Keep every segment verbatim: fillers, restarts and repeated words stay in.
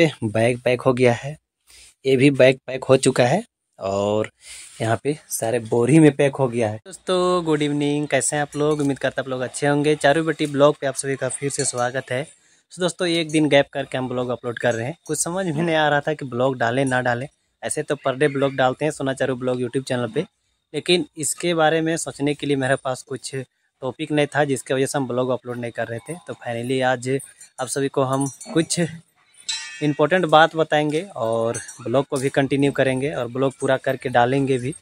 पे bag pack हो गया है, ये भी बैग पैक हो चुका है और यहाँ पे सारे बोरी में पैक हो गया है। दोस्तों गुड इवनिंग, कैसे हैं आप लोग? उम्मीद करता आप लोग अच्छे होंगे। चारू बेटी ब्लॉग पे आप सभी का फिर से स्वागत है। तो दोस्तों एक दिन गैप करके हम ब्लॉग अपलोड कर रहे हैं। कुछ समझ में नहीं आ रहा था कि ब्लॉग डालें ना डालें, ऐसे तो पर डे ब्लॉग डालते हैं सोना चारू ब्लॉग यूट्यूब चैनल पर, लेकिन इसके बारे में सोचने के लिए मेरे पास कुछ टॉपिक नहीं था जिसकी वजह से हम ब्लॉग अपलोड नहीं कर रहे थे। तो फाइनली आज आप सभी को हम कुछ इम्पोर्टेंट बात बताएंगे और ब्लॉग को भी कंटिन्यू करेंगे और ब्लॉग पूरा करके डालेंगे भी।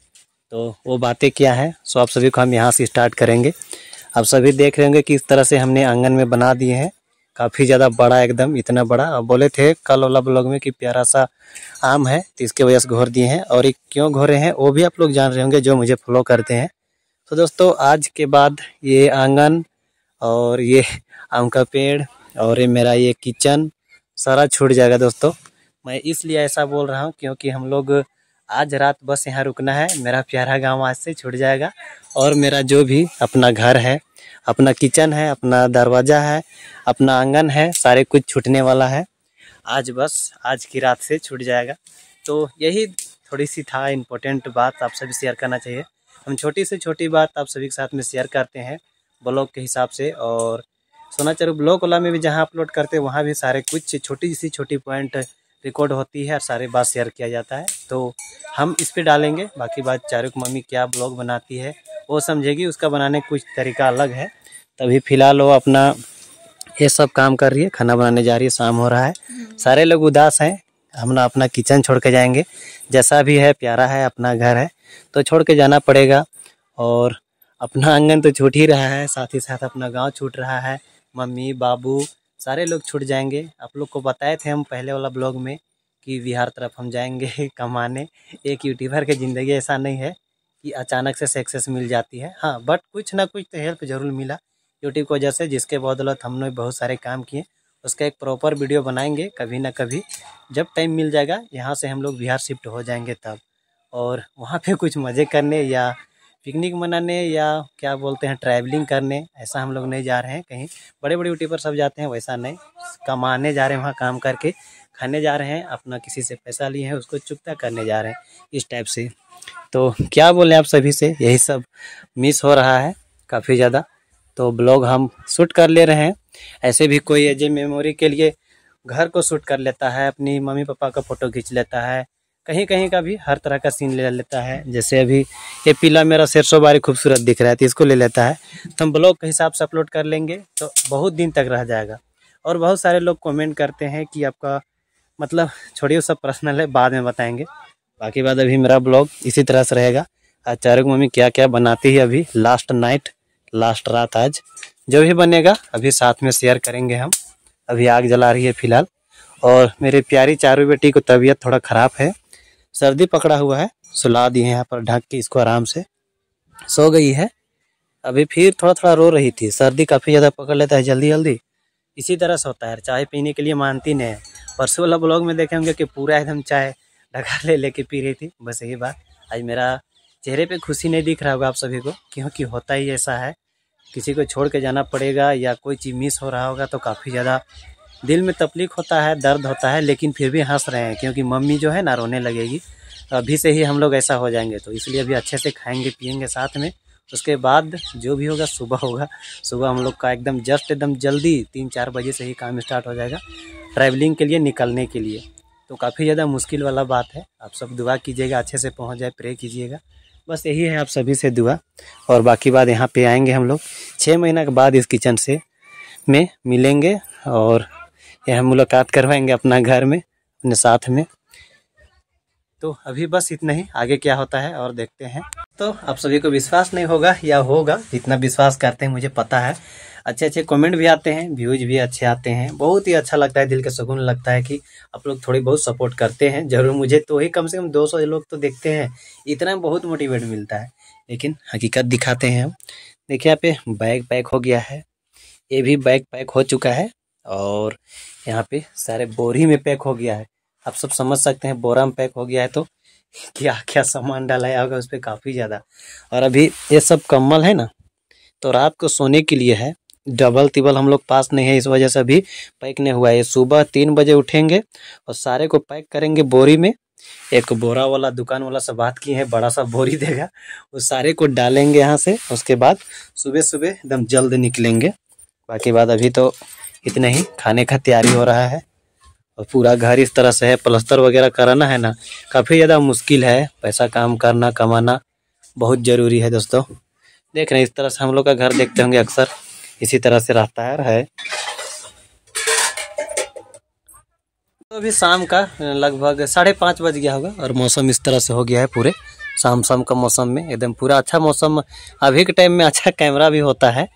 तो वो बातें क्या हैं सो आप सभी को हम यहाँ से स्टार्ट करेंगे। आप सभी देख रहे होंगे कि इस तरह से हमने आंगन में बना दिए हैं, काफ़ी ज़्यादा बड़ा, एकदम इतना बड़ा। और बोले थे कल वाला ब्लॉग में कि प्यारा सा आम है, तो इसके वजह से घोर दिए हैं। और ये क्यों घोरे हैं वो भी आप लोग जान रहे होंगे जो मुझे फॉलो करते हैं। तो दोस्तों आज के बाद ये आंगन और ये आम का पेड़ और ये मेरा ये किचन सारा छूट जाएगा। दोस्तों मैं इसलिए ऐसा बोल रहा हूँ क्योंकि हम लोग आज रात बस यहाँ रुकना है। मेरा प्यारा गांव आज से छूट जाएगा और मेरा जो भी अपना घर है, अपना किचन है, अपना दरवाज़ा है, अपना आंगन है, सारे कुछ छूटने वाला है। आज बस आज की रात से छूट जाएगा। तो यही थोड़ी सी था इम्पोर्टेंट बात आप सभी शेयर करना चाहिए। हम छोटी से छोटी बात आप सभी के साथ में शेयर करते हैं ब्लॉग के हिसाब से। और सोना चारू ब्लॉग वाला में भी जहां अपलोड करते हैं वहां भी सारे कुछ छोटी सी छोटी पॉइंट रिकॉर्ड होती है और सारे बात शेयर किया जाता है। तो हम इस पे डालेंगे। बाकी बात चारू की मम्मी क्या ब्लॉग बनाती है वो समझेगी, उसका बनाने कुछ तरीका अलग है। तभी फिलहाल वो अपना ये सब काम कर रही है, खाना बनाने जा रही है, शाम हो रहा है, सारे लोग उदास हैं। हम ना अपना किचन छोड़ के जाएंगे, जैसा भी है प्यारा है, अपना घर है तो छोड़ के जाना पड़ेगा। और अपना आंगन तो छूट ही रहा है, साथ ही साथ अपना गाँव छूट रहा है, मम्मी बाबू सारे लोग छूट जाएंगे। आप लोग को बताए थे हम पहले वाला ब्लॉग में कि बिहार तरफ हम जाएंगे कमाने। एक यूट्यूबर की ज़िंदगी ऐसा नहीं है कि अचानक से सक्सेस मिल जाती है, हाँ बट कुछ ना कुछ तो हेल्प ज़रूर मिला यूट्यूब की वजह से, जिसके बदौलत हमने बहुत सारे काम किए। उसका एक प्रॉपर वीडियो बनाएंगे कभी ना कभी, जब टाइम मिल जाएगा। यहाँ से हम लोग बिहार शिफ्ट हो जाएंगे तब, और वहाँ पर कुछ मज़े करने या पिकनिक मनाने या क्या बोलते हैं ट्रैवलिंग करने, ऐसा हम लोग नहीं जा रहे हैं कहीं। बड़े बड़े यूट्यूबर सब जाते हैं, वैसा नहीं। कमाने जा रहे हैं, वहाँ काम करके खाने जा रहे हैं, अपना किसी से पैसा लिए हैं उसको चुकता करने जा रहे हैं, इस टाइप से। तो क्या बोलें आप सभी से, यही सब मिस हो रहा है काफ़ी ज़्यादा। तो ब्लॉग हम शूट कर ले रहे हैं, ऐसे भी कोई एज ए मेमोरी के लिए घर को शूट कर लेता है, अपनी मम्मी पापा का फ़ोटो खींच लेता है, कहीं कहीं का भी हर तरह का सीन ले लेता है। जैसे अभी ये पीला मेरा सरसों बारी खूबसूरत दिख रहा है तो इसको ले लेता है। तो हम ब्लॉग के हिसाब से अपलोड कर लेंगे तो बहुत दिन तक रह जाएगा। और बहुत सारे लोग कमेंट करते हैं कि आपका मतलब छोड़िए, सब पर्सनल है, बाद में बताएंगे। बाकी बात अभी मेरा ब्लॉग इसी तरह से रहेगा। आज चारू की मम्मी क्या क्या बनाती है, अभी लास्ट नाइट लास्ट रात, आज जो भी बनेगा अभी साथ में शेयर करेंगे हम। अभी आग जला रही है फिलहाल। और मेरी प्यारी चारू बेटी को तबीयत थोड़ा ख़राब है, सर्दी पकड़ा हुआ है, सुला दिए हैं यहाँ पर ढक के, इसको आराम से सो गई है। अभी फिर थोड़ा थोड़ा रो रही थी, सर्दी काफ़ी ज़्यादा पकड़ लेता है जल्दी जल्दी, इसी तरह से होता है। चाय पीने के लिए मानती नहीं है। परसों वाला ब्लॉग में देखे होंगे कि पूरा एकदम चाय ढका ले लेके पी रही थी, बस यही बात। आज मेरा चेहरे पे खुशी नहीं दिख रहा होगा आप सभी को, क्योंकि होता ही ऐसा है, किसी को छोड़ के जाना पड़ेगा या कोई चीज़ मिस हो रहा होगा तो काफ़ी ज़्यादा दिल में तकलीफ होता है, दर्द होता है। लेकिन फिर भी हंस रहे हैं क्योंकि मम्मी जो है ना रोने लगेगी, अभी से ही हम लोग ऐसा हो जाएंगे। तो इसलिए अभी अच्छे से खाएंगे पिएंगे साथ में, उसके बाद जो भी होगा सुबह होगा। सुबह हम लोग का एकदम जस्ट एकदम जल्दी तीन चार बजे से ही काम स्टार्ट हो जाएगा ट्रैवलिंग के लिए, निकलने के लिए। तो काफ़ी ज़्यादा मुश्किल वाला बात है। आप सब दुआ कीजिएगा अच्छे से पहुँच जाए, प्रे कीजिएगा, बस यही है आप सभी से दुआ। और बाकी बात यहाँ पर आएँगे हम लोग छः महीना के बाद इस किचन से में मिलेंगे और यह मुलाकात करवाएंगे अपना घर में, अपने साथ में। तो अभी बस इतना ही, आगे क्या होता है और देखते हैं। तो आप सभी को विश्वास नहीं होगा या होगा, इतना विश्वास करते हैं मुझे पता है। अच्छे अच्छे कमेंट भी आते हैं, व्यूज भी अच्छे आते हैं, बहुत ही अच्छा लगता है, दिल के सुकून लगता है कि आप लोग थोड़ी बहुत सपोर्ट करते हैं ज़रूर। मुझे तो ही कम से कम दो सौ लोग तो देखते हैं, इतना बहुत मोटिवेट मिलता है। लेकिन हकीकत दिखाते हैं हम। देखिए यहाँ पे बैग पैक हो गया है, ये भी बैग पैक हो चुका है और यहाँ पे सारे बोरी में पैक हो गया है। आप सब समझ सकते हैं बोरा में पैक हो गया है तो क्या क्या सामान डालाया होगा उस पर, काफ़ी ज़्यादा। और अभी ये सब कम्बल है ना, तो रात को सोने के लिए है। डबल टिबल हम लोग पास नहीं है, इस वजह से अभी पैक नहीं हुआ है। सुबह तीन बजे उठेंगे और सारे को पैक करेंगे बोरी में। एक बोरा वाला दुकान वाला से बात की है, बड़ा सा बोरी देगा, वो सारे को डालेंगे यहाँ से। उसके बाद सुबह सुबह एकदम जल्द निकलेंगे। बाकी बात अभी तो इतने ही, खाने का तैयारी हो रहा है और पूरा घर इस तरह से है। प्लस्तर वगैरह कराना है ना, काफ़ी ज़्यादा मुश्किल है। पैसा काम करना कमाना बहुत ज़रूरी है दोस्तों। देख रहे हैं इस तरह से हम लोग का घर देखते होंगे अक्सर, इसी तरह से रहता है। तो अभी शाम का लगभग साढ़े पाँच बज गया होगा और मौसम इस तरह से हो गया है पूरे शाम शाम का मौसम में एकदम पूरा अच्छा मौसम। अभी के टाइम में अच्छा कैमरा भी होता है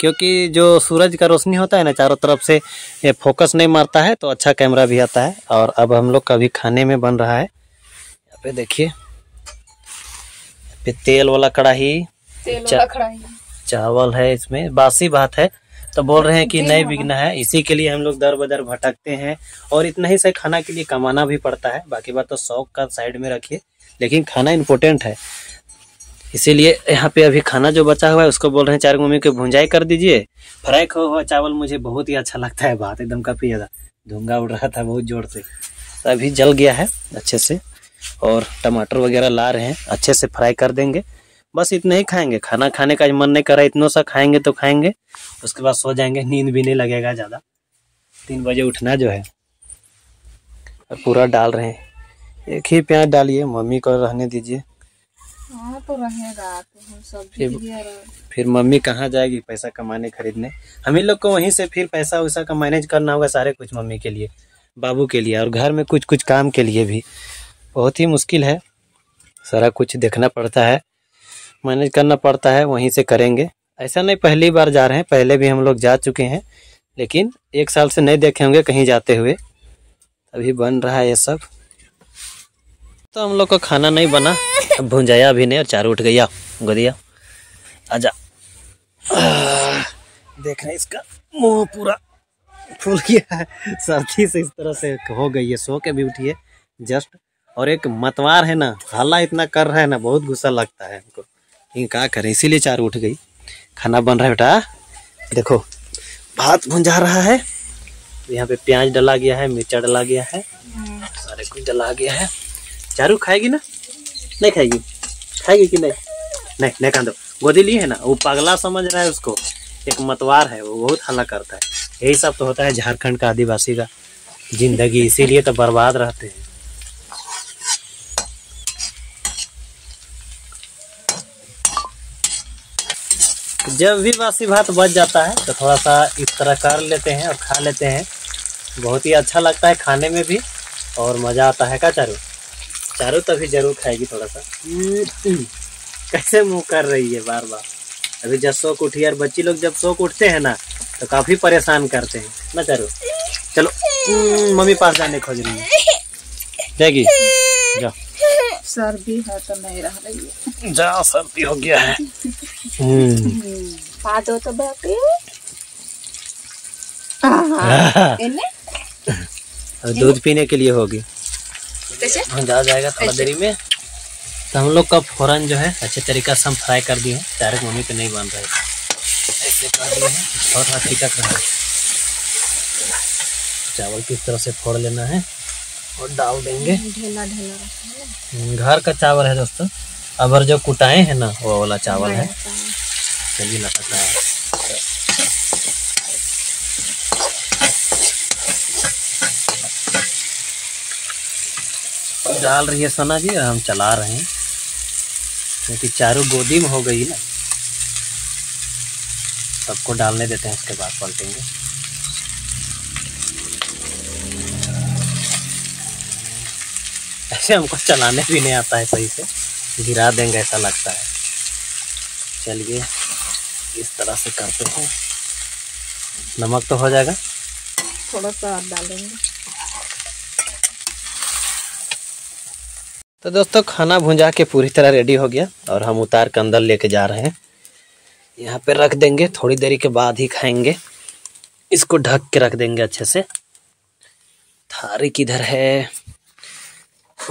क्योंकि जो सूरज का रोशनी होता है ना चारों तरफ से, ये फोकस नहीं मारता है तो अच्छा कैमरा भी आता है। और अब हम लोग का अभी खाने में बन रहा है। यहाँ पे देखिए, यहाँ पे तेल वाला कड़ाही, तेल वाला कड़ाही, चावल है, इसमें बासी भात है। तो बोल रहे हैं कि नहीं बिकना है, इसी के लिए हम लोग दर बदर भटकते हैं और इतना ही सही खाना के लिए कमाना भी पड़ता है। बाकी बात तो शौक का साइड में रखिए, लेकिन खाना इम्पोर्टेंट है। इसीलिए यहाँ पे अभी खाना जो बचा हुआ है उसको बोल रहे हैं चार मम्मी के भुंजाई कर दीजिए। फ्राई खो हुआ चावल मुझे बहुत ही अच्छा लगता है, बात एकदम काफ़ी ज़्यादा धुंगा उड़ रहा था बहुत ज़ोर से। अभी जल गया है अच्छे से और टमाटर वगैरह ला रहे हैं, अच्छे से फ्राई कर देंगे। बस इतना ही खाएंगे, खाना खाने का मन नहीं कर रहा, इतना सा खाएंगे तो खाएंगे, उसके बाद सो जाएंगे। नींद भी नहीं लगेगा ज़्यादा, तीन बजे उठना जो है। और पूरा डाल रहे हैं, एक ही प्याज डालिए, मम्मी को रहने दीजिए। हाँ तो रहेगा तो सब फिर, फिर मम्मी कहाँ जाएगी पैसा कमाने खरीदने, हम ही लोग को वहीं से फिर पैसा वैसा का मैनेज करना होगा सारे कुछ, मम्मी के लिए, बाबू के लिए और घर में कुछ कुछ काम के लिए भी। बहुत ही मुश्किल है, सारा कुछ देखना पड़ता है, मैनेज करना पड़ता है, वहीं से करेंगे। ऐसा नहीं पहली बार जा रहे हैं, पहले भी हम लोग जा चुके हैं, लेकिन एक साल से नहीं देखे होंगे कहीं जाते हुए। अभी बन रहा है ये सब। तो हम लोग का खाना नहीं बना, भुंजाया भी नहीं और चारू उठ गया गोदिया। आजा, देख रहे हैं इसका मुँह पूरा फूल गया है सर्दी से, इस तरह से हो गई है। सो के भी उठी है जस्ट। और एक मतवार है ना, हल्ला इतना कर रहा है ना, बहुत गुस्सा लगता है हमको, लेकिन क्या करें, इसीलिए चार उठ गई। खाना बन रहा है बेटा, देखो भात भुंजा रहा है, यहाँ पे प्याज डला गया है, मिर्चा डला गया है, सारे कुछ डला गया है। चारू खाएगी ना, नहीं खाएगी, खाएगी कि नहीं? नहीं नहीं खा दो, गोदी ली है ना। वो पगला समझ रहा है उसको, एक मतवार है वो, बहुत हल्ला करता है। यही सब तो होता है झारखंड का आदिवासी का जिंदगी, इसीलिए तो बर्बाद रहते हैं। जब भी बासी भात बच जाता है तो थोड़ा सा इस तरह कर लेते हैं और खा लेते हैं, बहुत ही अच्छा लगता है खाने में भी और मज़ा आता है। का चारू चारू तभी जरूर खाएगी थोड़ा सा। कैसे मुंह कर रही है बार बार। अभी जब शौक उठी और बच्ची लोग जब शौक उठते हैं ना तो काफ़ी परेशान करते हैं ना चारू। चलो मम्मी पास जाने खोज रही है, जाएगी जाओ, सर्दी है तो नहीं रह रही है, जा सर्दी हो गया है। खा दो तो दूध पीने के लिए होगी, जा जाएगा थोड़ा देरी में। तो हम लोग का फोरन जो है अच्छे तरीका से हम फ्राई कर दिए हैं, डायरेक्ट मम्मी पे नहीं बन रहे, ऐसे कर दिए हैं। और हाथी का चावल किस तरह से फोड़ लेना है और डाल देंगे। ढेला ढेला घर का चावल है दोस्तों, अबर जो कुटाए हैं ना वो वाला चावल है। चलिए ना पता है, डाल रही है सोना जी और हम चला रहे हैं क्योंकि चारू गोदी में हो गई ना, सबको डालने देते हैं, उसके बाद पलटेंगे। ऐसे हमको चलाने भी नहीं आता है सही से, गिरा देंगे ऐसा लगता है। चलिए इस तरह से करते हैं, नमक तो हो जाएगा, थोड़ा सा डालेंगे। तो दोस्तों खाना भुंजा के पूरी तरह रेडी हो गया और हम उतार के अंदर लेके जा रहे हैं। यहाँ पे रख देंगे, थोड़ी देरी के बाद ही खाएंगे, इसको ढक के रख देंगे अच्छे से। थारी किधर है,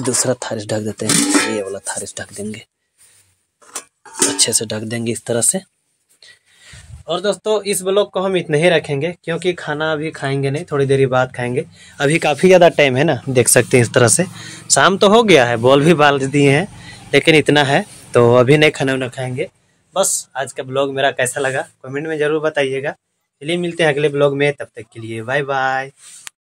दूसरा थारिस ढक देते हैं, ये वाला थारिस ढक देंगे, अच्छे से ढक देंगे इस तरह से। और दोस्तों इस ब्लॉग को हम इतने ही रखेंगे क्योंकि खाना अभी खाएंगे नहीं, थोड़ी देर बाद खाएंगे। अभी काफ़ी ज़्यादा टाइम है ना, देख सकते हैं इस तरह से। शाम तो हो गया है, बॉल भी बाल दिए हैं, लेकिन इतना है तो अभी नहीं खाना वाना खाएंगे। बस आज का ब्लॉग मेरा कैसा लगा कमेंट में ज़रूर बताइएगा। चलिए मिलते हैं अगले ब्लॉग में, तब तक के लिए बाय बाय।